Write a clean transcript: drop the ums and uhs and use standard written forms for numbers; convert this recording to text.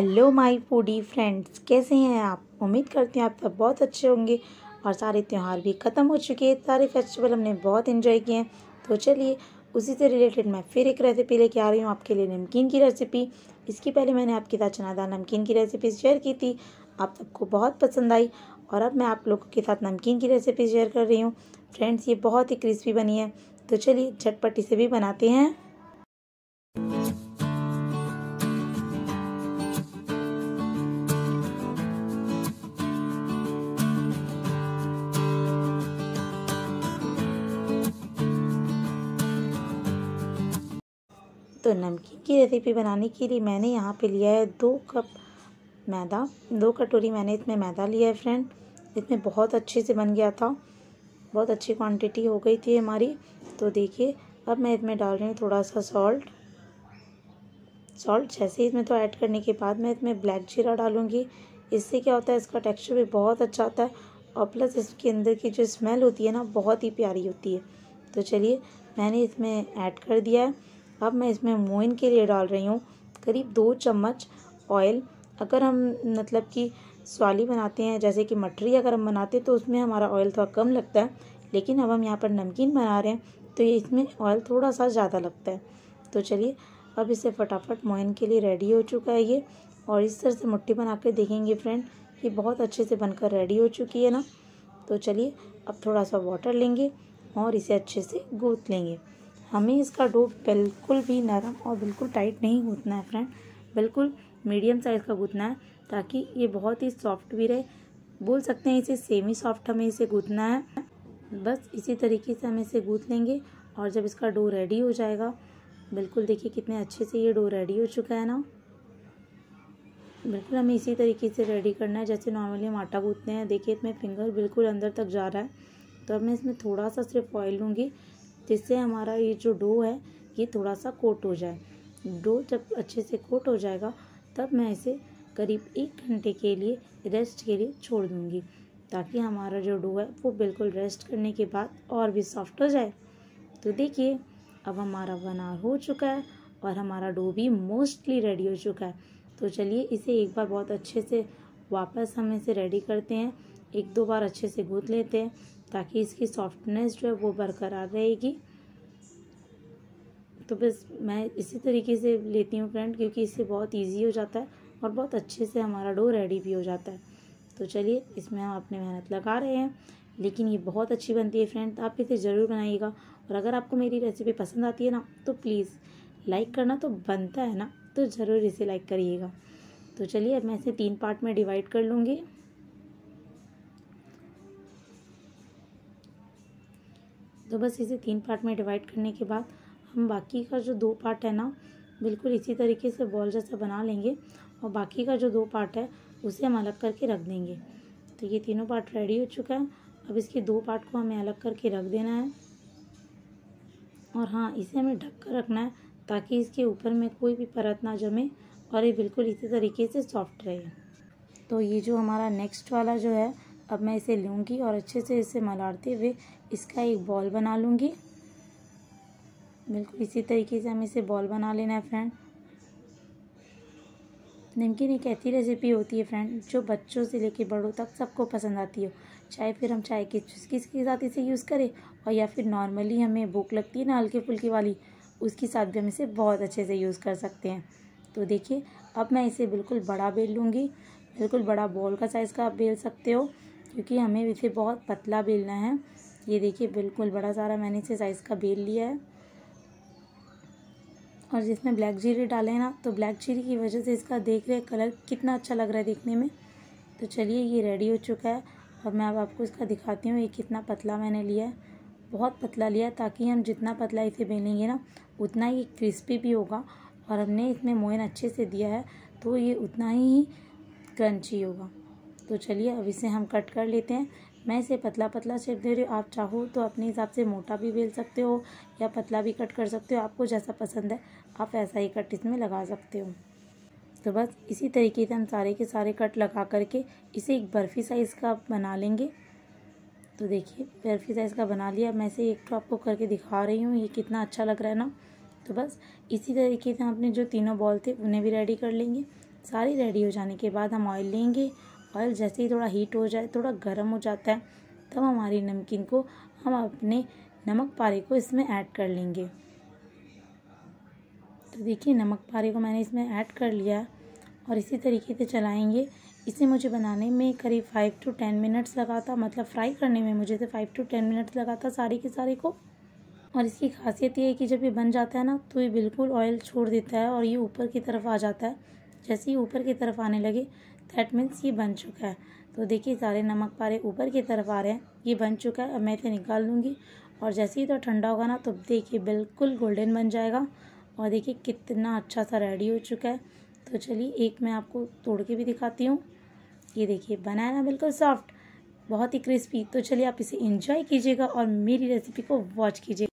Hello my foodie friends, कैसे हैं आप। उम्मीद करती हूँ आप सब बहुत अच्छे होंगे। और सारे त्यौहार भी ख़त्म हो चुके हैं, सारे फेस्टिवल हमने बहुत एंजॉय किए हैं। तो चलिए उसी से रिलेटेड मैं फिर एक रेसिपी लेके आ रही हूँ आपके लिए, नमकीन की रेसिपी। इसके पहले मैंने आपके साथ चना दाल नमकीन की रेसिपी शेयर की थी, आप सबको बहुत पसंद आई। और अब मैं आप लोगों के साथ नमकीन की रेसिपी शेयर कर रही हूँ। फ्रेंड्स, ये बहुत ही क्रिस्पी बनी है, तो चलिए झटपट इसे भी बनाते हैं। तो नमकीन की रेसिपी बनाने के लिए मैंने यहाँ पे लिया है 2 कटोरी मैंने इसमें मैदा लिया है। फ्रेंड, इसमें बहुत अच्छे से बन गया था, बहुत अच्छी क्वांटिटी हो गई थी हमारी। तो देखिए अब मैं इसमें डाल रही हूँ थोड़ा सा सॉल्ट जैसे इसमें तो ऐड करने के बाद मैं इसमें ब्लैक जीरा डालूँगी। इससे क्या होता है, इसका टेक्स्चर भी बहुत अच्छा आता है और प्लस इसके अंदर की जो स्मेल होती है ना, बहुत ही प्यारी होती है। तो चलिए मैंने इसमें ऐड कर दिया है। अब मैं इसमें मोइन के लिए डाल रही हूँ करीब 2 चम्मच ऑयल। अगर हम मतलब कि स्वाली बनाते हैं, जैसे कि मठरी अगर हम बनाते हैं, तो उसमें हमारा ऑयल थोड़ा कम लगता है। लेकिन अब हम यहाँ पर नमकीन बना रहे हैं तो ये इसमें ऑयल थोड़ा सा ज़्यादा लगता है। तो चलिए अब इसे फटाफट मोइन के लिए रेडी हो चुका है ये। और इस तरह से मुट्ठी बना कर देखेंगे फ्रेंड, ये बहुत अच्छे से बनकर रेडी हो चुकी है ना। तो चलिए अब थोड़ा सा वाटर लेंगे और इसे अच्छे से गूँथ लेंगे। हमें इसका डो बिल्कुल भी नरम और बिल्कुल टाइट नहीं गूँथना है फ्रेंड, बिल्कुल मीडियम साइज़ का गूँथना है ताकि ये बहुत ही सॉफ्ट भी रहे। बोल सकते हैं इसे सेमी सॉफ्ट हमें इसे गूँथना है। बस इसी तरीके से हम इसे गूँथ लेंगे। और जब इसका डो रेडी हो जाएगा, बिल्कुल देखिए कितने अच्छे से ये डो रेडी हो चुका है ना। बिल्कुल हमें इसी तरीके से रेडी करना है जैसे नॉर्मली हम आटा गूँथते हैं। देखिए इसमें फिंगर बिल्कुल अंदर तक जा रहा है। तो अब मैं इसमें थोड़ा सा सिर्फ ऑयल लूँगी जिससे हमारा ये जो डो है ये थोड़ा सा कोट हो जाए। डो जब अच्छे से कोट हो जाएगा तब मैं इसे करीब 1 घंटे के लिए रेस्ट के लिए छोड़ दूँगी ताकि हमारा जो डो है वो बिल्कुल रेस्ट करने के बाद और भी सॉफ्ट हो जाए। तो देखिए अब हमारा बना हो चुका है और हमारा डो भी मोस्टली रेडी हो चुका है। तो चलिए इसे एक बार बहुत अच्छे से वापस हम इसे रेडी करते हैं, 1-2 बार अच्छे से गूँथ लेते हैं ताकि इसकी सॉफ्टनेस जो है वो बरकरार रहेगी। तो बस मैं इसी तरीके से लेती हूँ फ्रेंड, क्योंकि इससे बहुत इजी हो जाता है और बहुत अच्छे से हमारा डो रेडी भी हो जाता है। तो चलिए इसमें हम अपनी मेहनत लगा रहे हैं, लेकिन ये बहुत अच्छी बनती है फ्रेंड, आप इसे ज़रूर बनाइएगा। और अगर आपको मेरी रेसिपी पसंद आती है ना, तो प्लीज़ लाइक करना तो बनता है ना, तो ज़रूर इसे लाइक करिएगा। तो चलिए अब मैं इसे 3 पार्ट में डिवाइड कर लूँगी। तो बस इसे 3 पार्ट में डिवाइड करने के बाद हम बाकी का जो 2 पार्ट है ना, बिल्कुल इसी तरीके से बॉल जैसा बना लेंगे और बाकी का जो 2 पार्ट है उसे हम अलग करके रख देंगे। तो ये 3 पार्ट रेडी हो चुका है। अब इसके 2 पार्ट को हमें अलग करके रख देना है। और हाँ, इसे हमें ढक कर रखना है ताकि इसके ऊपर में कोई भी परत ना जमे और ये बिल्कुल इसी तरीके से सॉफ्ट रहे। तो ये जो हमारा नेक्स्ट वाला जो है, अब मैं इसे लूँगी और अच्छे से इसे मलारते हुए इसका एक बॉल बना लूँगी। बिल्कुल इसी तरीके से हमें इसे बॉल बना लेना है फ्रेंड। नमकीन एक ऐसी रेसिपी होती है फ्रेंड जो बच्चों से लेके बड़ों तक सबको पसंद आती हो, चाहे फिर हम चाय की चुस्किस के साथ इसे यूज़ करें और या फिर नॉर्मली हमें भूख लगती है ना हल्की फुल्की वाली, उसके साथ भी हम इसे बहुत अच्छे से यूज़ कर सकते हैं। तो देखिए अब मैं इसे बिल्कुल बड़ा बेल लूँगी, बिल्कुल बड़ा बॉल का साइज़ का आप बेल सकते हो, क्योंकि हमें इसे बहुत पतला बेलना है। ये देखिए बिल्कुल बड़ा सारा मैंने इसे साइज़ का बेल लिया है। और जिसमें ब्लैक जीरे डाले ना, तो ब्लैक जीरे की वजह से इसका देख रहे कलर कितना अच्छा लग रहा है देखने में। तो चलिए ये रेडी हो चुका है। अब मैं अब आपको इसका दिखाती हूँ ये कितना पतला मैंने लिया है, बहुत पतला लिया है ताकि हम जितना पतला इसे बेलेंगे ना उतना ही क्रिस्पी भी होगा। और हमने इसमें मोयन अच्छे से दिया है तो ये उतना ही क्रंची होगा। तो चलिए अब इसे हम कट कर लेते हैं। मैं इसे पतला पतला शेप दे रही हूँ, आप चाहो तो अपने हिसाब से मोटा भी बेल सकते हो या पतला भी कट कर सकते हो। आपको जैसा पसंद है आप ऐसा ही कट इसमें लगा सकते हो। तो बस इसी तरीके से हम सारे के सारे कट लगा करके इसे एक बर्फ़ी साइज़ का बना लेंगे। तो देखिए बर्फ़ी साइज़ का बना लिया। मैं इसे एक तो आपको करके दिखा रही हूँ ये कितना अच्छा लग रहा है ना। तो बस इसी तरीके से हम अपने जो 3 बॉल थे उन्हें भी रेडी कर लेंगे। सारी रेडी हो जाने के बाद हम ऑयल लेंगे। ऑयल जैसे ही थोड़ा हीट हो जाए, थोड़ा गर्म हो जाता है, तब हमारी नमकीन को हम अपने नमक पारे को इसमें ऐड कर लेंगे। तो देखिए नमक पारे को मैंने इसमें ऐड कर लिया और इसी तरीके से चलाएंगे। इसे मुझे बनाने में करीब 5 से 10 मिनट्स लगा था, मतलब फ्राई करने में मुझे 5 से 10 मिनट्स लगा था सारे के सारे को। और इसकी खासियत ये है कि जब ये बन जाता है ना तो ये बिल्कुल ऑयल छोड़ देता है और ये ऊपर की तरफ आ जाता है। जैसे ही ऊपर की तरफ आने लगे दैट मीन्स ये बन चुका है। तो देखिए सारे नमक पारे ऊपर की तरफ आ रहे हैं, ये बन चुका है। अब मैं इसे निकाल लूँगी और जैसे ही तो ठंडा होगा ना तो देखिए बिल्कुल गोल्डन बन जाएगा। और देखिए कितना अच्छा सा रेडी हो चुका है। तो चलिए एक मैं आपको तोड़ के भी दिखाती हूँ। ये देखिए बना है ना, बिल्कुल सॉफ्ट, बहुत ही क्रिस्पी। तो चलिए आप इसे एंजॉय कीजिएगा और मेरी रेसिपी को वॉच कीजिएगा।